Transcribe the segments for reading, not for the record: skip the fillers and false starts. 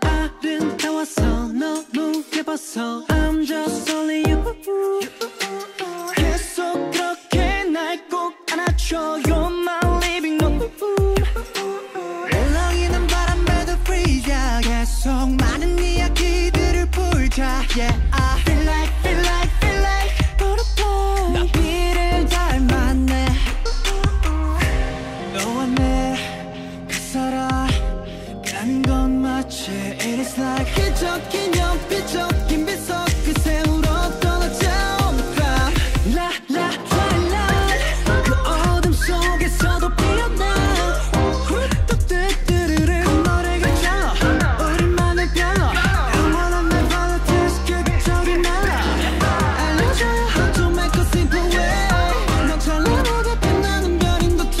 down. 아름다워서 너무 예뻐서 I'm just only you. 계속 그렇게 날 꼭 안아줘. You're my living room. 울렁이는 바람에도 free. Yeah. 계속 많은 이야기들을 풀자. Yeah. I feel like, feel like, feel like butterfly. 나 비를 닮았네. 너와 내 그 사랑 가는 건 마치 It is like 기적인 연빛적인 빛속 그 세월호 떠나자 on the ground. La la twilight. 그 어둠 속에서도 피어나. 뚜뚜뚜뚜르 노래가 잘 우리만의 별로. 영원한 내 politics 계획적인 나라. 알려줘요 how to make a simple way. 넌 찬란하게 빛나는 별인 the twilight. 흐르는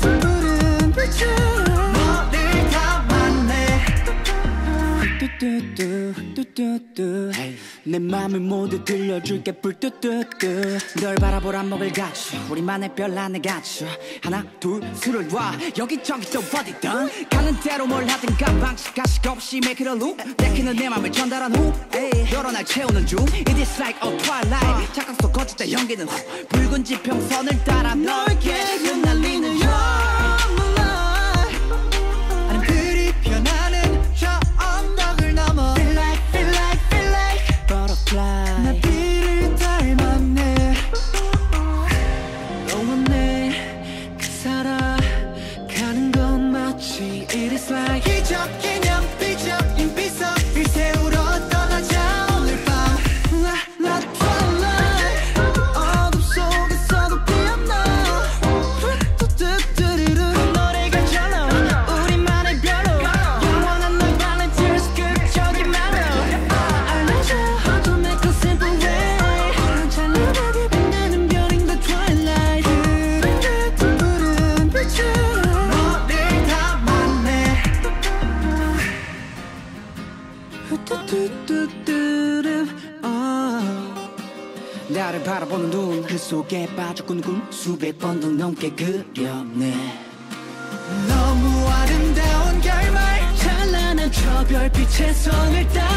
푸른 빛을. 뚜뚜뚜 내 맘을 모두 들려줄게 뿔뚜뚜뚜 널 바라보란 목을 갖춰 우리만의 별 안에 갖춰 하나 둘 술을 와 여기저기 또 어디든 가는 대로 뭘 하든가 방식 가식 없이 make it a loop 내키는 내 맘을 전달한 후 여러 날 채우는 중 It is like a twilight 착각 속 거짓된 연기는 후 붉은 지평선을 따라 너에게 흩날리는 나 비를 닮았네 너와 내 그 사랑 가는 건 마치 It is like 기적인 연빛적인 빛속 이 세월호 떠나자 오늘 밤 La la twilight 그 어둠 속에서도 피어나 뚜뚜뚜뚜르르 노래가 절로 우리만의 별로 영원한 널 바라는 tears 끝적이 많아 알려줘 나를 바라보는 눈 그 속에 빠져 꾸는 꿈 수백 번도 넘게 그렸네 너무 아름다운 결말 찬란한 저 별빛의 손을 따라